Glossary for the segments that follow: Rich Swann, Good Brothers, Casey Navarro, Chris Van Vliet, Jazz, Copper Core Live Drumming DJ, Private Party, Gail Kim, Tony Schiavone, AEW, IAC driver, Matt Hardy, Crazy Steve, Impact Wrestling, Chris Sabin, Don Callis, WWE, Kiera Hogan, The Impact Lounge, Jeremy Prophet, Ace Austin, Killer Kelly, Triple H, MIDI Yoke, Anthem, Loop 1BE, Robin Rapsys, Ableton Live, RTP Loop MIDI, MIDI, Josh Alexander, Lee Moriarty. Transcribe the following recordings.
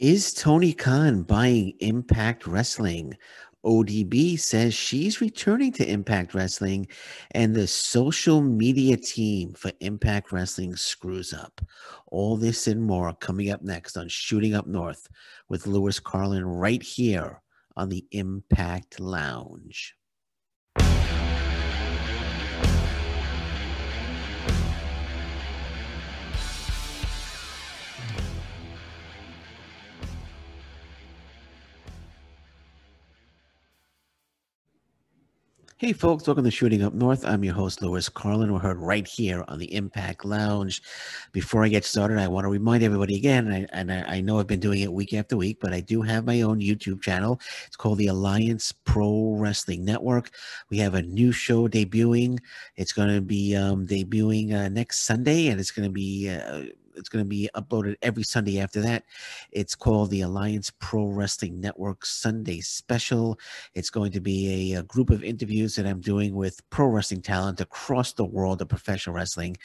Is Tony Khan buying Impact Wrestling? ODB says she's returning to Impact Wrestling, and the social media team for Impact Wrestling screws up. All this and more coming up next on Shooting Up North with Lewis Carlin right here on the Impact Lounge. Hey folks, welcome to Shooting Up North. I'm your host, Lewis Carlin. We're heard right here on the Impact Lounge. Before I get started, I want to remind everybody again, and I know I've been doing it week after week, but I do have my own YouTube channel. It's called the Alliance Pro Wrestling Network. We have a new show debuting. It's going to be debuting next Sunday, and it's going to be uploaded every Sunday after that. It's called the Alliance Pro Wrestling Network Sunday Special. It's going to be a group of interviews that I'm doing with pro wrestling talent across the world of professional wrestling.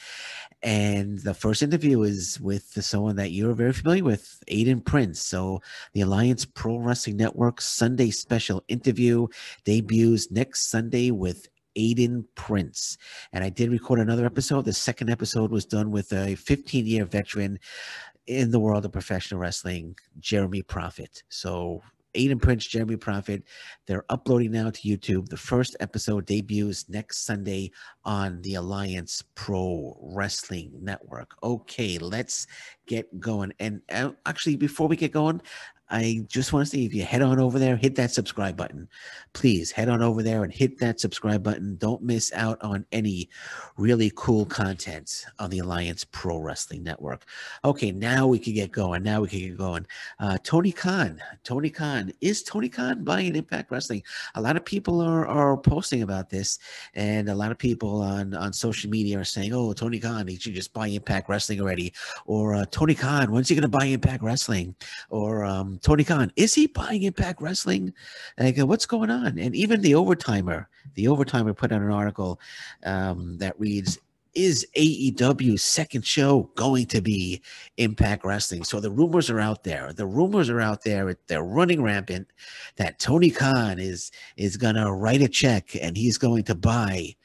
And the first interview is with someone that you're very familiar with, Aiden Prince. So the Alliance Pro Wrestling Network Sunday Special interview debuts next Sunday with Aiden Prince. And I did record another episode. The second episode was done with a 15-year veteran in the world of professional wrestling, Jeremy Prophet. So Aiden Prince, Jeremy Prophet, they're uploading now to YouTube. The first episode debuts next Sunday on the Alliance Pro Wrestling Network. Okay, let's get going. And actually, before we get going, I just want to say, if you head on over there, hit that subscribe button. Please head on over there and hit that subscribe button. Don't miss out on any really cool content on the Alliance Pro Wrestling Network. Okay, now we can get going. Now we can get going. Tony Khan. Tony Khan. Is Tony Khan buying Impact Wrestling? A lot of people are posting about this, and a lot of people on social media are saying, oh, Tony Khan, he should just buy Impact Wrestling already. Or Tony Khan, when's he going to buy Impact Wrestling? Or Tony Khan, is he buying Impact Wrestling? Like, what's going on? And even the Overtimer put out an article that reads, is AEW's second show going to be Impact Wrestling? So the rumors are out there. The rumors are out there. They're running rampant that Tony Khan is going to write a check and he's going to buy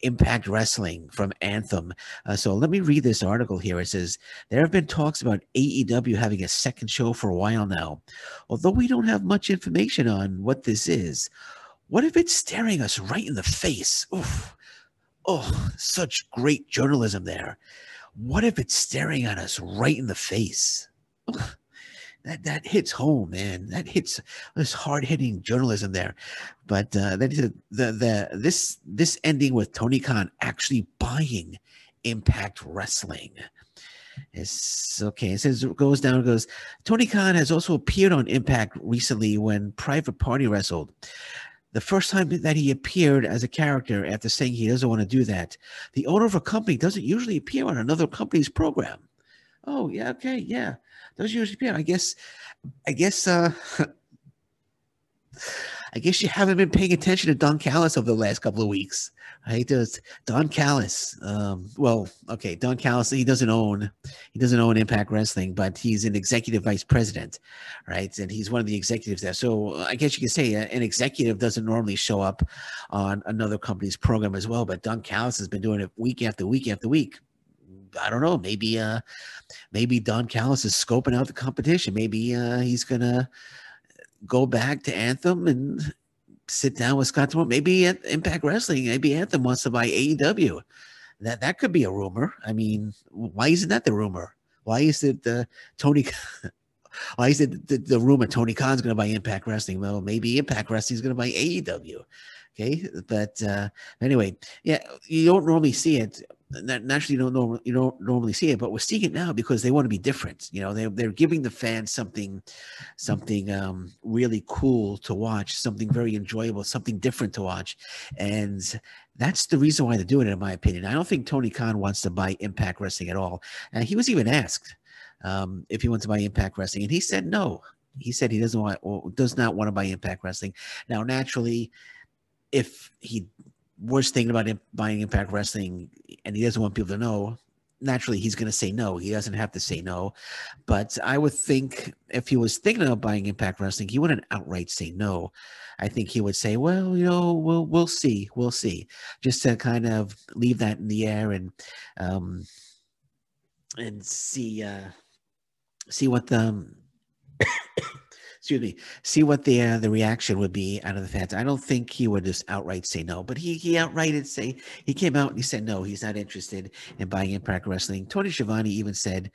Impact Wrestling from Anthem. So let me read this article here. It says, there have been talks about AEW having a second show for a while now. Although we don't have much information on what this is, what if it's staring us right in the face? Oof. Oh, such great journalism there. What if it's staring at us right in the face? Oof. That hits home, man. That hits this hard-hitting journalism there. But this ending with Tony Khan actually buying Impact Wrestling. It's okay. It says, it goes down, it goes, Tony Khan has also appeared on Impact recently when Private Party wrestled. The first time that he appeared as a character after saying he doesn't want to do that. The owner of a company doesn't usually appear on another company's program. Oh, yeah, okay, yeah. Those usually appear. I guess you haven't been paying attention to Don Callis over the last couple of weeks. Right? Don Callis. Well, okay, Don Callis. He doesn't own Impact Wrestling, but he's an executive vice president, right? And he's one of the executives there. So I guess you could say an executive doesn't normally show up on another company's program as well. But Don Callis has been doing it week after week after week. I don't know. Maybe, maybe Don Callis is scoping out the competition. Maybe he's gonna go back to Anthem and sit down with Scott tomorrow. Maybe at Impact Wrestling. Maybe Anthem wants to buy AEW. That could be a rumor. I mean, why isn't that the rumor? Why is it the rumor Tony Khan's going to buy Impact Wrestling? Well, maybe Impact Wrestling's going to buy AEW. Okay, but anyway, yeah, you don't normally see it. Naturally, you don't normally see it, but we're seeing it now because they want to be different. You know, they're giving the fans something really cool to watch, something very enjoyable, something different to watch, and that's the reason why they're doing it, in my opinion. I don't think Tony Khan wants to buy Impact Wrestling at all, and he was even asked if he wants to buy Impact Wrestling, and he said no. He said he doesn't want or does not want to buy Impact Wrestling. Now, naturally, if he was thinking about buying Impact Wrestling, and he doesn't want people to know. naturally he's going to say no. He doesn't have to say no. But I would think if he was thinking about buying Impact Wrestling, he wouldn't outright say no. I think he would say, well, you know, we'll see. We'll see. Just to kind of leave that in the air and see what the excuse me, see what the reaction would be out of the fans. I don't think he would just outright say no, but he outrighted say he came out and he said no, he's not interested in buying Impact Wrestling. Tony Schiavone even said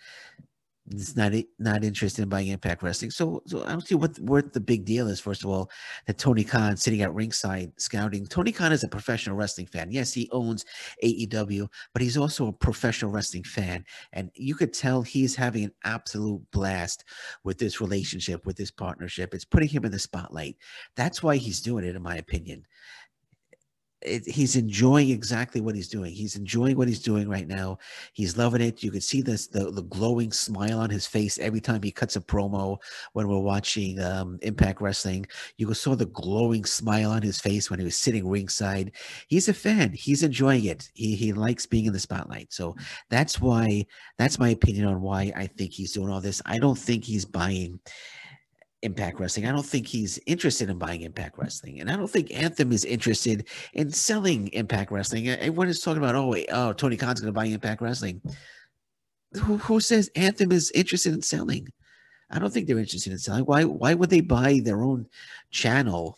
he's not interested in buying Impact Wrestling. So I don't see what the big deal is. First of all, that Tony Khan sitting at ringside scouting. Tony Khan is a professional wrestling fan. Yes, he owns AEW, but he's also a professional wrestling fan. And you could tell he's having an absolute blast with this relationship, with this partnership. It's putting him in the spotlight. That's why he's doing it, in my opinion. He's enjoying exactly what he's doing. He's enjoying what he's doing right now. He's loving it. You can see this, the glowing smile on his face every time he cuts a promo. When we're watching Impact Wrestling, you saw the glowing smile on his face when he was sitting ringside. He's a fan. He's enjoying it. He likes being in the spotlight. So that's why, that's my opinion on why I think he's doing all this. I don't think he's buying Impact Wrestling. I don't think he's interested in buying Impact Wrestling. And I don't think Anthem is interested in selling Impact Wrestling. Everyone is talking about, oh, Tony Khan's going to buy Impact Wrestling. Who says Anthem is interested in selling? I don't think they're interested in selling. Why would they buy their own channel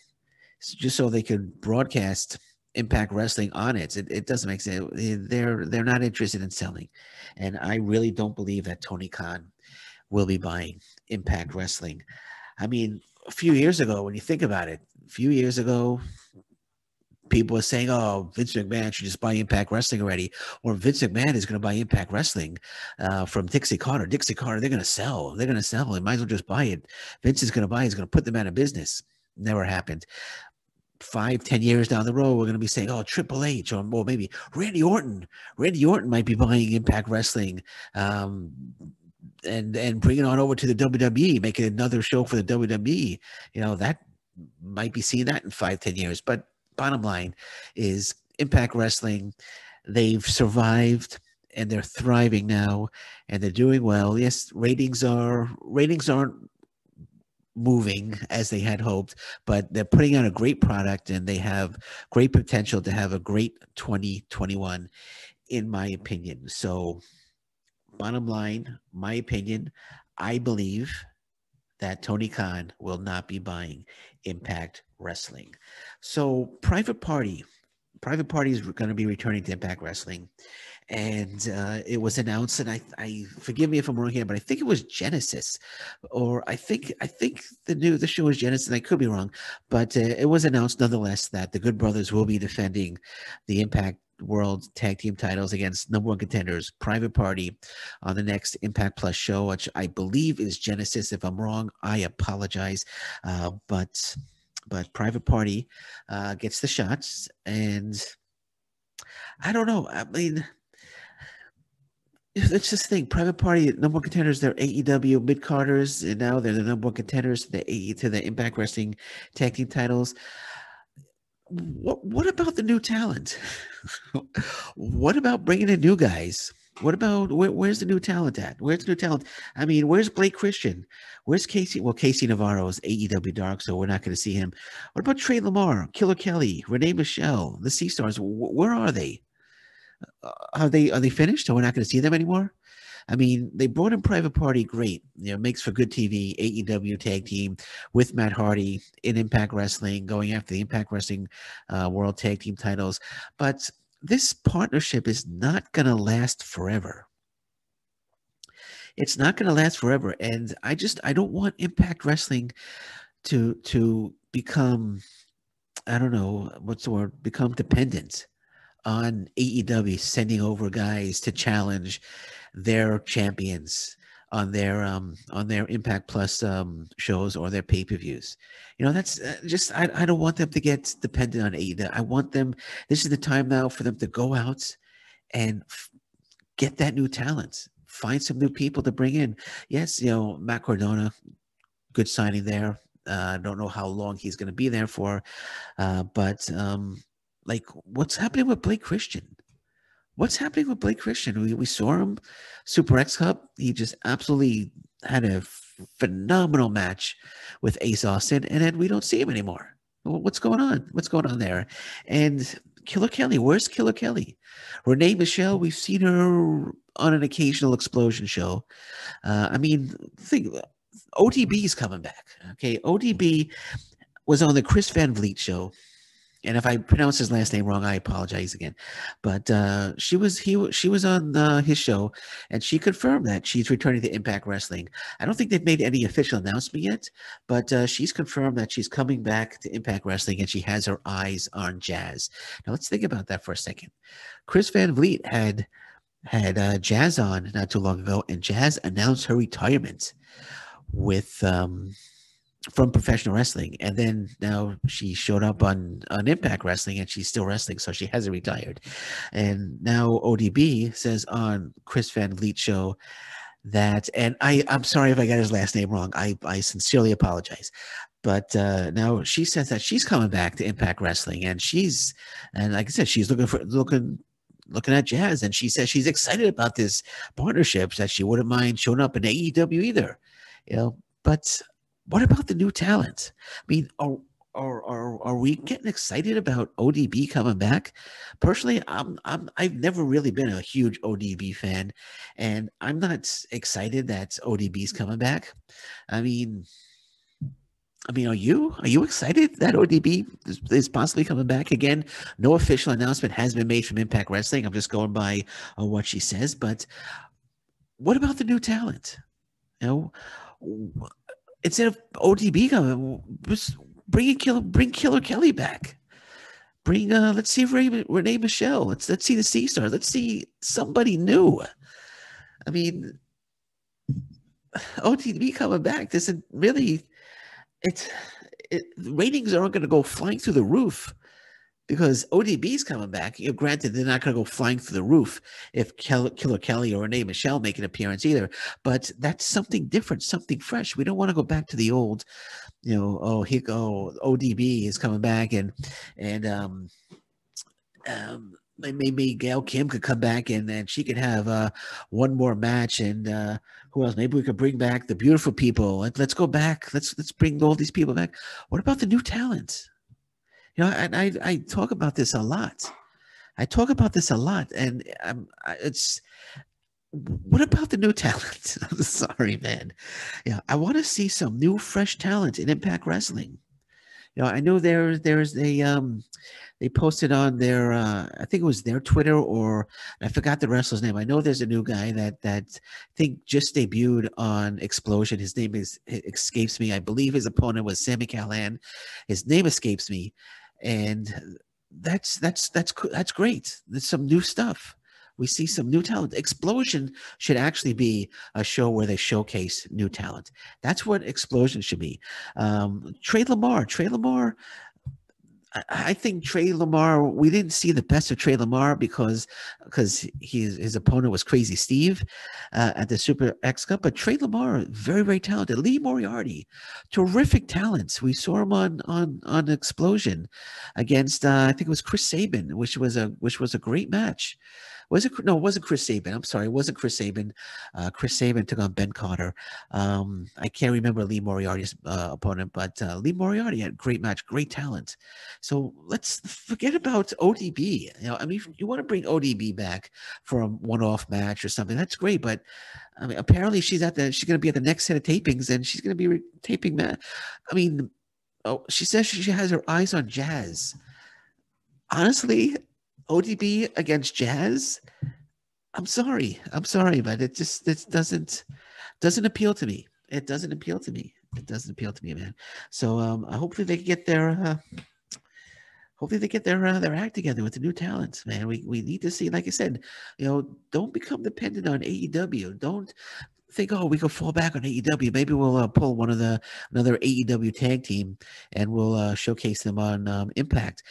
just so they could broadcast Impact Wrestling on it? It doesn't make sense. They're not interested in selling. And I really don't believe that Tony Khan will be buying Impact Wrestling. I mean, a few years ago, when you think about it, people were saying, oh, Vince McMahon should just buy Impact Wrestling already, or Vince McMahon is going to buy Impact Wrestling from Dixie Carter. Dixie Carter, they're going to sell. They're going to sell. They might as well just buy it. Vince is going to buy it. He's going to put them out of business. Never happened. 5-10 years down the road, we're going to be saying, oh, Triple H, or well, maybe Randy Orton. Randy Orton might be buying Impact Wrestling. And bring it on over to the WWE, making another show for the WWE. You know, that might be seeing that in 5-10 years. But bottom line is Impact Wrestling, they've survived and they're thriving now and they're doing well. Yes, ratings aren't moving as they had hoped, but they're putting out a great product and they have great potential to have a great 2021, in my opinion. So bottom line, my opinion, I believe that Tony Khan will not be buying Impact Wrestling. So Private Party is going to be returning to Impact Wrestling. And it was announced, and I forgive me if I'm wrong here, but I think it was Genesis, or I think the show was Genesis, and I could be wrong, but it was announced nonetheless that the Good Brothers will be defending the Impact World Tag Team titles against number one contenders Private Party on the next Impact Plus show, which I believe is Genesis. If I'm wrong, I apologize, but Private Party gets the shots, and I don't know. I mean, let's just think. Private Party, number one contenders, they're AEW mid-carders, and now they're the number one contenders to the Impact Wrestling Tag Team titles. What about the new talent? What about bringing in new guys? What about where's the new talent at? Where's the new talent? I mean, where's Blake Christian? Where's Casey? Well, Casey Navarro's AEW Dark, so we're not going to see him. What about Trey Lamar, Killer Kelly, Renee Michelle, the Sea Stars? Where are they? Are they finished? So we're not going to see them anymore. I mean, they brought in Private Party, great. You know, makes for good TV, AEW tag team with Matt Hardy in Impact Wrestling, going after the Impact Wrestling World Tag Team titles. But this partnership is not going to last forever. It's not going to last forever. And I don't want Impact Wrestling to become, I don't know, what's the word, become dependent on AEW sending over guys to challenge their champions on their Impact Plus shows or their pay-per-views. You know, that's just, I don't want them to get dependent on AEW. I want them, this is the time now for them to go out and get that new talent, find some new people to bring in. Yes, you know, Matt Cardona, good signing there. I don't know how long he's going to be there for, but like what's happening with Blake Christian? what's happening with Blake Christian? We saw him Super X Cup. He just absolutely had a phenomenal match with Ace Austin, and then we don't see him anymore. What's going on? What's going on there? And Killer Kelly, where's Killer Kelly? Renee Michelle, we've seen her on an occasional Explosion show. I mean, ODB is coming back. Okay, ODB was on the Chris Van Vliet show, and if I pronounce his last name wrong, I apologize again. But she was on his show, and she confirmed that she's returning to Impact Wrestling. I don't think they've made any official announcement yet, but she's confirmed that she's coming back to Impact Wrestling, and she has her eyes on Jazz. Now let's think about that for a second. Chris Van Vliet had Jazz on not too long ago, and Jazz announced her retirement with from professional wrestling, and then now she showed up on Impact Wrestling, and she's still wrestling, so she hasn't retired. And now ODB says on Chris Van Vliet show that, and I'm sorry if I got his last name wrong, I sincerely apologize, but now she says that she's coming back to Impact Wrestling, and like I said, she's looking at Jazz, and she says she's excited about this partnership, that she wouldn't mind showing up in AEW either, you know. But what about the new talent? I mean, are we getting excited about ODB coming back? Personally, I've never really been a huge ODB fan, and I'm not excited that ODB's coming back. I mean, are you excited that ODB is possibly coming back again? No official announcement has been made from Impact Wrestling. I'm just going by what she says. But what about the new talent? You know, instead of ODB coming, bring Killer Kelly back. Bring let's see Renee Michelle. Let's see the C-Star. Let's see somebody new. I mean, ODB coming back doesn't really. The ratings aren't going to go flying through the roof because ODB's coming back. You know, granted, they're not going to go flying through the roof if Killer Kelly or Renee Michelle make an appearance either. But that's something different, something fresh. We don't want to go back to the old, you know. ODB is coming back, and maybe Gail Kim could come back, and then she could have one more match, and who else? Maybe we could bring back the Beautiful People. Let's go back. Let's bring all these people back. What about the new talent? You know, and I talk about this a lot. And what about the new talent? I'm sorry, man. Yeah, I want to see some new, fresh talent in Impact Wrestling. You know, I know there's a they posted on their I think it was their Twitter, or I forgot the wrestler's name. I know there's a new guy that I think just debuted on Explosion. His name escapes me. I believe his opponent was Sami Callihan. His name escapes me, and that's great. There's some new stuff. We see some new talent. Explosion should actually be a show where they showcase new talent. That's what Explosion should be. Trey Lamar. I think Trey Lamar, we didn't see the best of Trey Lamar because his opponent was Crazy Steve at the Super X Cup. But Trey Lamar, very, very talented. Lee Moriarty, terrific talents. We saw him on Explosion against I think it was Chris Sabin, which was a great match. It wasn't Chris Sabin. Chris Sabin took on Ben Carter. I can't remember Lee Moriarty's opponent, but Lee Moriarty had a great match, great talent. So let's forget about ODB. You know, I mean, if you want to bring ODB back for a one-off match or something, that's great. But I mean, apparently she's going to be at the next set of tapings, and she's going to be taping that. I mean, she says she has her eyes on Jazz. Honestly, ODB against Jazz. I'm sorry, but it doesn't appeal to me. It doesn't appeal to me, man. So hopefully they can get their act together with the new talents, man. We need to see, like I said, you know, don't become dependent on AEW. Don't think, oh, we could fall back on AEW. Maybe we'll pull another AEW tag team, and we'll showcase them on Impact.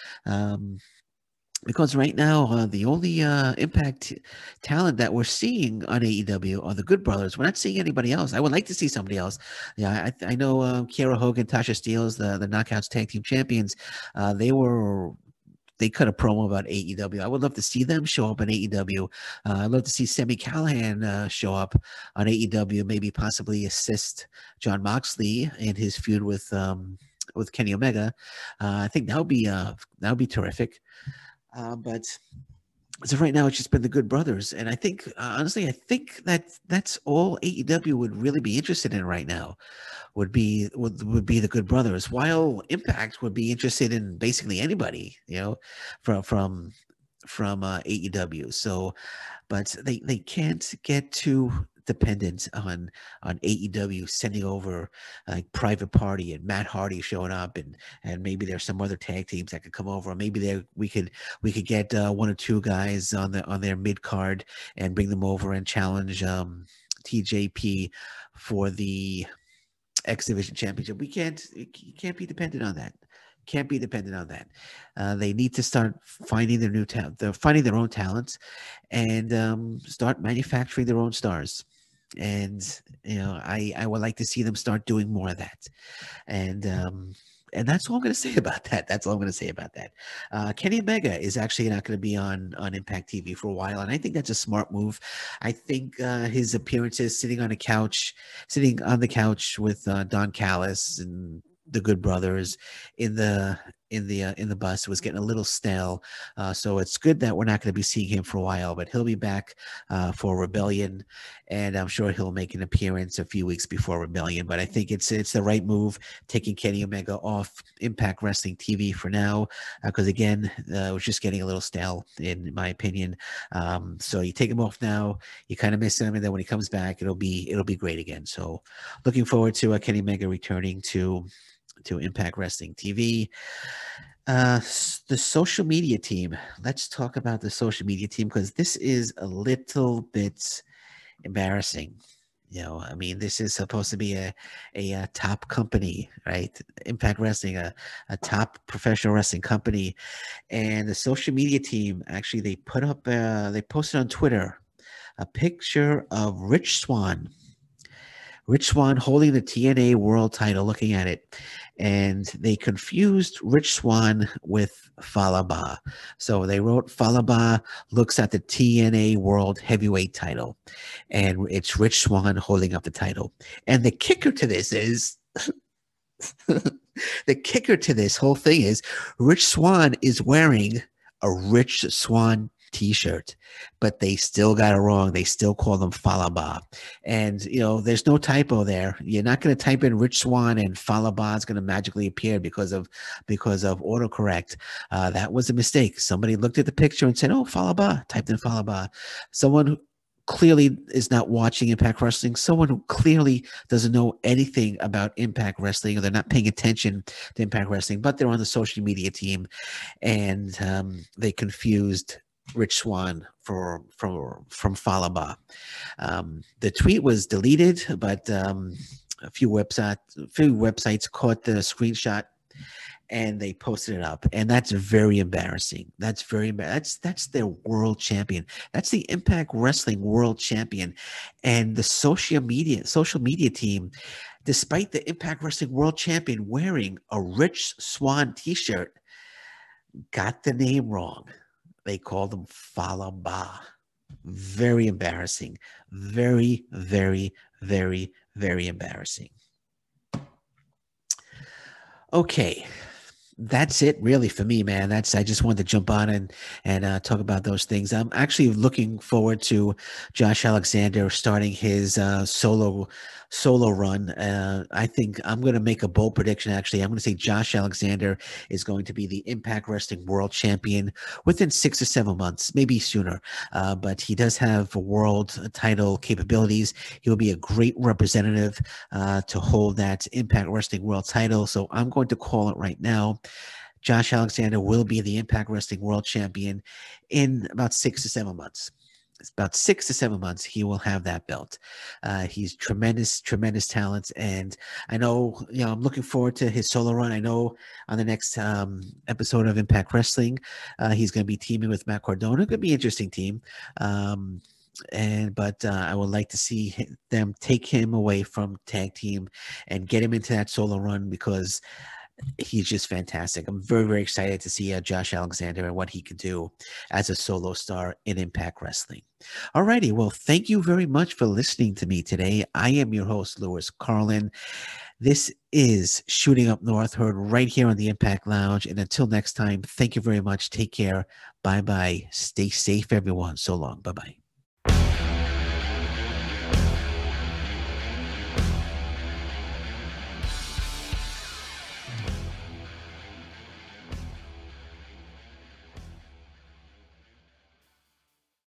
Because right now, the only Impact talent that we're seeing on AEW are the Good Brothers. We're not seeing anybody else. I would like to see somebody else. Yeah, I know Kiera Hogan, Tasha Steelz, the Knockouts Tag Team Champions, they were they cut a promo about AEW. I would love to see them show up on AEW. I'd love to see Sami Callihan show up on AEW, maybe possibly assist Jon Moxley in his feud with Kenny Omega. I think that would be terrific. But as of right now, it's just been the Good Brothers. And I think, honestly, I think that that's all AEW would really be interested in right now would be the Good Brothers, while Impact would be interested in basically anybody, you know, from AEW. So, but they can't get too dependent on AEW sending over like Private Party and Matt Hardy showing up, and maybe there's some other tag teams that could come over. Maybe we could get one or two guys on their mid card and bring them over and challenge TJP for the X Division Championship. You can't be dependent on that. Can't be dependent on that. They need to start finding their new talent. They're finding their own talents, and start manufacturing their own stars. And you know, I would like to see them start doing more of that. And that's all I'm going to say about that. That's all I'm going to say about that. Kenny Omega is actually not going to be on Impact TV for a while, and I think that's a smart move. I think his appearances sitting on the couch with Don Callis and the Good Brothers in the bus was getting a little stale. So it's good that we're not going to be seeing him for a while, but he'll be back for Rebellion, and I'm sure he'll make an appearance a few weeks before Rebellion. But I think it's the right move, taking Kenny Omega off Impact Wrestling TV for now, because again, it was just getting a little stale in my opinion. So you take him off now, you kind of miss him, and then when he comes back, it'll be great again. So looking forward to Kenny Omega returning to Impact Wrestling TV. The social media team. Let's talk about the social media team, because this is a little bit embarrassing. You know, I mean, this is supposed to be a top company, right? Impact Wrestling, a top professional wrestling company, and the social media team actually they posted on Twitter a picture of Rich Swann holding the TNA World Title, looking at it, and they confused Rich Swann with Fallah Bahh. So they wrote, Fallah Bahh looks at the TNA World Heavyweight Title, and it's Rich Swann holding up the title. And the kicker to this is the kicker to this whole thing is Rich Swann is wearing a Rich Swann t-shirt, but they still got it wrong. They still call them Fallah Bahh. And you know, there's no typo there. You're not going to type in Rich Swann and Fallah Bahh is going to magically appear because of autocorrect. That was a mistake. Somebody looked at the picture and said, oh, Fallah Bahh, typed in Fallah Bahh. Someone who clearly is not watching Impact Wrestling, someone who clearly doesn't know anything about Impact Wrestling, or they're not paying attention to Impact Wrestling, but they're on the social media team, and they confused Rich Swann from Fallah Bahh. The tweet was deleted, but a few websites caught the screenshot and they posted it up, and that's very embarrassing. That's their world champion. That's the Impact Wrestling world champion, and the social media team, despite the Impact Wrestling world champion wearing a Rich Swann t-shirt, got the name wrong. They called them Fallah Bahh. Very embarrassing. Very, very, very, very embarrassing. Okay. That's it really for me, man. I just wanted to jump on and talk about those things. I'm actually looking forward to Josh Alexander starting his solo run. I think I'm going to make a bold prediction. Actually, I'm going to say Josh Alexander is going to be the Impact Wrestling World Champion within 6 to 7 months, maybe sooner. But he does have world title capabilities. He will be a great representative to hold that Impact Wrestling World Title. So I'm going to call it right now. Josh Alexander will be the Impact Wrestling World Champion in about 6 to 7 months. It's about 6 to 7 months he will have that belt. He's tremendous talent, and I know, you know, I'm looking forward to his solo run. I know on the next episode of Impact Wrestling, he's going to be teaming with Matt Cardona. Going to be an interesting team. But I would like to see them take him away from tag team and get him into that solo run, because he's just fantastic. I'm very, very excited to see Josh Alexander and what he can do as a solo star in Impact Wrestling. All righty. Well, thank you very much for listening to me today. I am your host, Lewis Carlin. This is Shooting Up North, heard right here on the Impact Lounge. And until next time, thank you very much. Take care. Bye-bye. Stay safe, everyone. So long. Bye-bye.